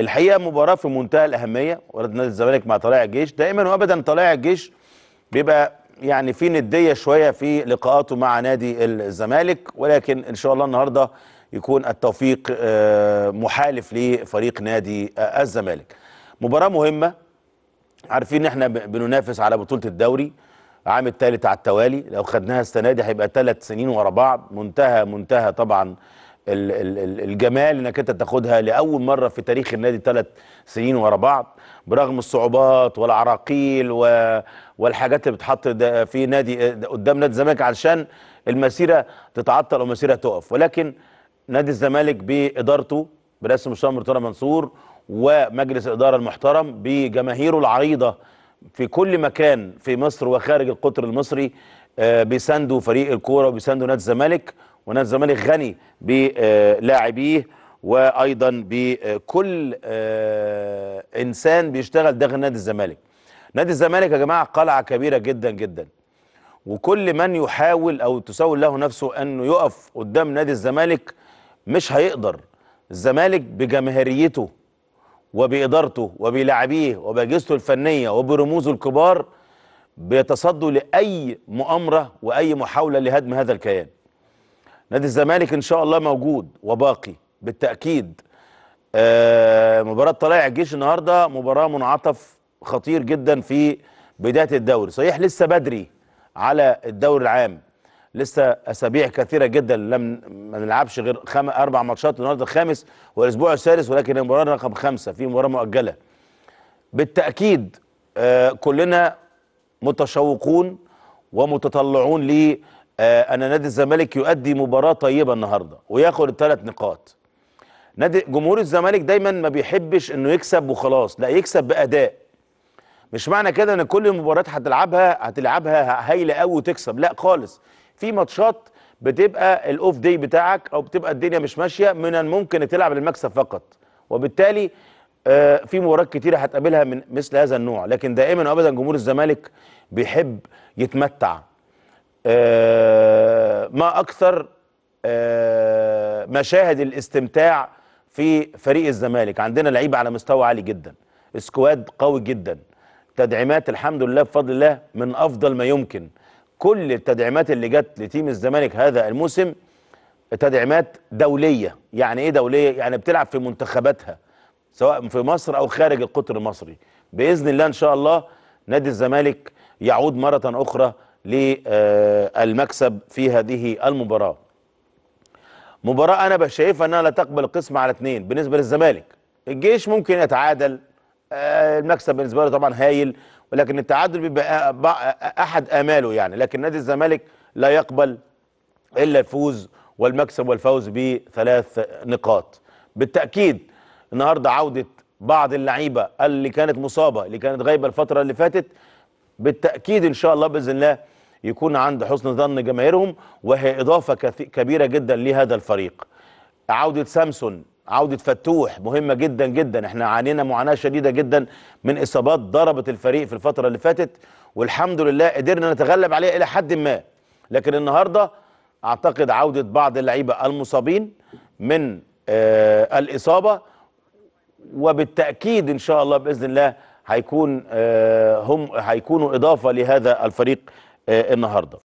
الحقيقه مباراه في منتهى الاهميه، ورد نادي الزمالك مع طلائع الجيش. دائما وابدا طلائع الجيش بيبقى يعني في نديه شويه في لقاءاته مع نادي الزمالك، ولكن ان شاء الله النهارده يكون التوفيق محالف لفريق نادي الزمالك. مباراه مهمه، عارفين ان احنا بننافس على بطوله الدوري العام الثالث على التوالي، لو خدناها السنه دي هيبقى 3 سنين ورا بعض. منتهى طبعا الجمال انك انت تاخدها لاول مره في تاريخ النادي 3 سنين ورا بعض، برغم الصعوبات والعراقيل والحاجات اللي بتحط في نادي قدام نادي الزمالك علشان المسيره تتعطل او المسيره تقف، ولكن نادي الزمالك بادارته برئاسه المستشار مرتضى منصور ومجلس الاداره المحترم بجماهيره العريضه في كل مكان في مصر وخارج القطر المصري بيساندوا فريق الكوره وبيساندوا نادي الزمالك، ونادي الزمالك غني بلاعبيه وايضا بكل انسان بيشتغل داخل نادي الزمالك. نادي الزمالك يا جماعه قلعه كبيره جدا جدا، وكل من يحاول او تسول له نفسه انه يقف قدام نادي الزمالك مش هيقدر. الزمالك بجماهيريته وبإدارته وبلاعبيه وبأجهزته الفنية وبرموزه الكبار بيتصدوا لأي مؤامرة وأي محاولة لهدم هذا الكيان. نادي الزمالك إن شاء الله موجود وباقي بالتأكيد. مباراة طلائع الجيش النهاردة مباراة منعطف خطير جدا في بداية الدوري، صحيح لسه بدري على الدوري العام، لسه أسابيع كثيرة جدا لم نلعبش غير 4 ماتشات، النهارده الخامس والأسبوع السادس، ولكن المباراة رقم 5 في مباراة مؤجلة. بالتأكيد كلنا متشوقون ومتطلعون ل أن نادي الزمالك يؤدي مباراة طيبة النهارده وياخد ال3 نقاط. نادي جمهور الزمالك دايما ما بيحبش إنه يكسب وخلاص، لا يكسب بأداء. مش معنى كده إن كل المباريات هتلعبها هايلة قوي وتكسب، لا خالص. في ماتشات بتبقى الاوف داي بتاعك او بتبقى الدنيا مش ماشيه، من الممكن تلعب للمكسب فقط، وبالتالي في مباريات كتيره هتقابلها من مثل هذا النوع، لكن دائما وابدا جمهور الزمالك بيحب يتمتع. ما اكثر مشاهد الاستمتاع في فريق الزمالك، عندنا لعيبه على مستوى عالي جدا، سكواد قوي جدا، تدعيمات الحمد لله بفضل الله من افضل ما يمكن. كل التدعيمات اللي جت لتيم الزمالك هذا الموسم تدعيمات دوليه. يعني ايه دوليه؟ يعني بتلعب في منتخباتها سواء في مصر او خارج القطر المصري. باذن الله ان شاء الله نادي الزمالك يعود مره اخرى للمكسب في هذه المباراه. مباراه انا شايفها انها لا تقبل القسمه على 2 بالنسبه للزمالك. الجيش ممكن يتعادل، المكسب بالنسبه له طبعا هايل، ولكن التعادل بيبقى احد اماله يعني، لكن نادي الزمالك لا يقبل الا الفوز والمكسب والفوز ب3 نقاط. بالتاكيد النهارده عوده بعض اللعيبه اللي كانت مصابه اللي كانت غايبه الفتره اللي فاتت، بالتاكيد ان شاء الله باذن الله يكون عند حسن ظن جماهيرهم، وهي اضافه كبيره جدا لهذا الفريق. عوده سامسون، عودة فتوح مهمة جدا جدا، احنا عانينا معاناة شديدة جدا من اصابات ضربت الفريق في الفترة اللي فاتت، والحمد لله قدرنا نتغلب عليها الى حد ما، لكن النهاردة اعتقد عودة بعض اللعيبة المصابين من الاصابة، وبالتأكيد ان شاء الله بإذن الله هيكونوا اضافة لهذا الفريق النهاردة.